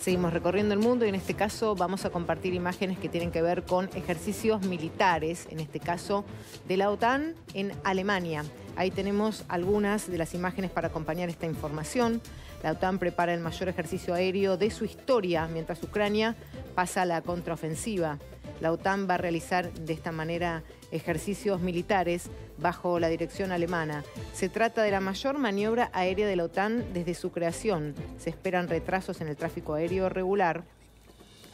Seguimos recorriendo el mundo y en este caso vamos a compartir imágenes que tienen que ver con ejercicios militares, en este caso de la OTAN en Alemania. Ahí tenemos algunas de las imágenes para acompañar esta información. La OTAN prepara el mayor ejercicio aéreo de su historia, mientras Ucrania pasa a la contraofensiva. La OTAN va a realizar de esta manera ejercicios militares bajo la dirección alemana. Se trata de la mayor maniobra aérea de la OTAN desde su creación. Se esperan retrasos en el tráfico aéreo regular.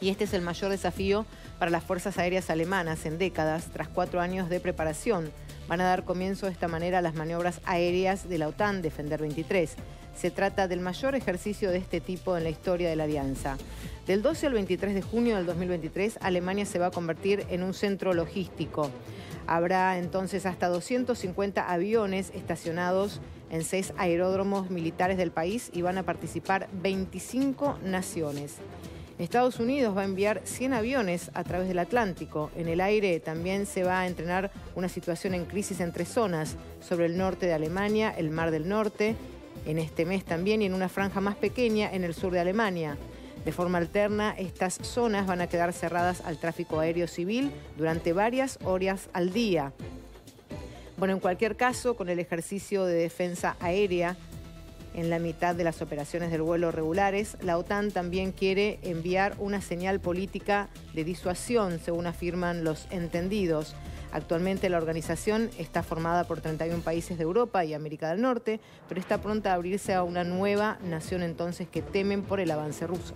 Y este es el mayor desafío para las fuerzas aéreas alemanas en décadas, tras 4 años de preparación. Van a dar comienzo de esta manera a las maniobras aéreas de la OTAN, Defender 23. Se trata del mayor ejercicio de este tipo en la historia de la alianza. Del 12 al 23 de junio del 2023, Alemania se va a convertir en un centro logístico. Habrá entonces hasta 250 aviones estacionados en 6 aeródromos militares del país y van a participar 25 naciones. Estados Unidos va a enviar 100 aviones a través del Atlántico. En el aire también se va a entrenar una situación en crisis en 3 zonas, sobre el norte de Alemania, el Mar del Norte, en este mes también, y en una franja más pequeña en el sur de Alemania. De forma alterna, estas zonas van a quedar cerradas al tráfico aéreo civil durante varias horas al día. Bueno, en cualquier caso, con el ejercicio de defensa aérea, en la mitad de las operaciones del vuelo regulares, la OTAN también quiere enviar una señal política de disuasión, según afirman los entendidos. Actualmente la organización está formada por 31 países de Europa y América del Norte, pero está pronta a abrirse a una nueva nación entonces que temen por el avance ruso.